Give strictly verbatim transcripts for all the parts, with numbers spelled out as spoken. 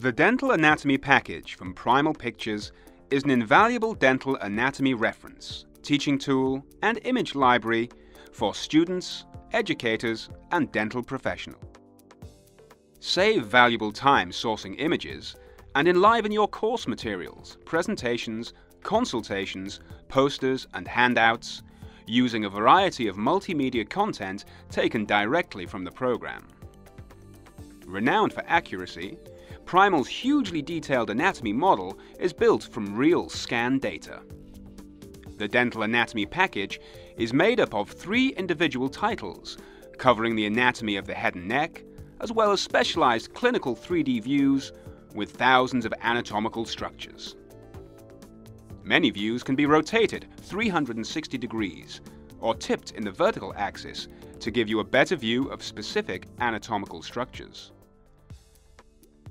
The Dental Anatomy Package from Primal Pictures is an invaluable dental anatomy reference, teaching tool, and image library for students, educators, and dental professionals. Save valuable time sourcing images and enliven your course materials, presentations, consultations, posters, and handouts using a variety of multimedia content taken directly from the program. Renowned for accuracy, Primal's hugely detailed anatomy model is built from real scan data. The Dental Anatomy Package is made up of three individual titles, covering the anatomy of the head and neck, as well as specialized clinical three D views with thousands of anatomical structures. Many views can be rotated three hundred sixty degrees or tipped in the vertical axis to give you a better view of specific anatomical structures.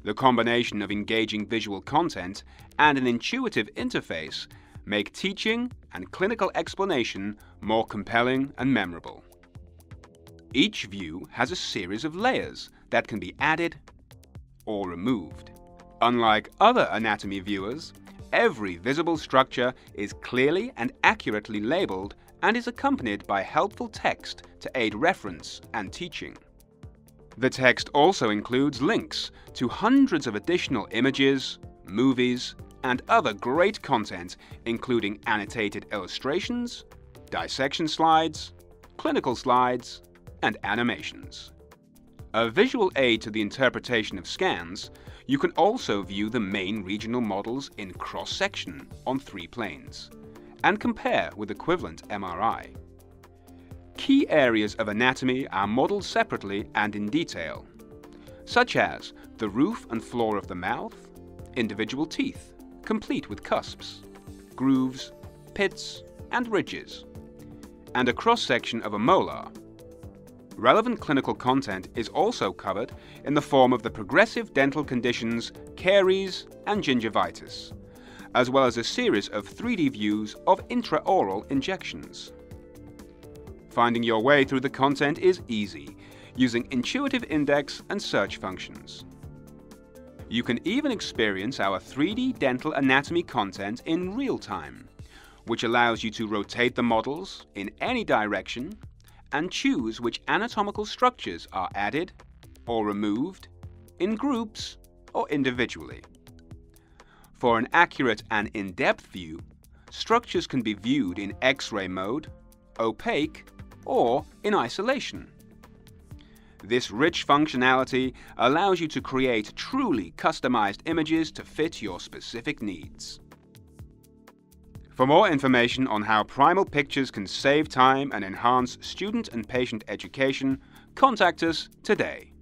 The combination of engaging visual content and an intuitive interface make teaching and clinical explanation more compelling and memorable. Each view has a series of layers that can be added or removed. Unlike other anatomy viewers, every visible structure is clearly and accurately labeled and is accompanied by helpful text to aid reference and teaching. The text also includes links to hundreds of additional images, movies, and other great content, including annotated illustrations, dissection slides, clinical slides, and animations. A visual aid to the interpretation of scans, you can also view the main regional models in cross-section on three planes and compare with equivalent M R I. Key areas of anatomy are modeled separately and in detail, such as the roof and floor of the mouth, individual teeth, complete with cusps, grooves, pits, and ridges, and a cross-section of a molar. Relevant clinical content is also covered in the form of the progressive dental conditions, caries, and gingivitis, as well as a series of three D views of intraoral injections. Finding your way through the content is easy, using intuitive index and search functions. You can even experience our three D dental anatomy content in real time, which allows you to rotate the models in any direction and choose which anatomical structures are added or removed in groups or individually. For an accurate and in-depth view, structures can be viewed in X-ray mode, opaque, or in isolation. This rich functionality allows you to create truly customized images to fit your specific needs. For more information on how Primal Pictures can save time and enhance student and patient education, contact us today.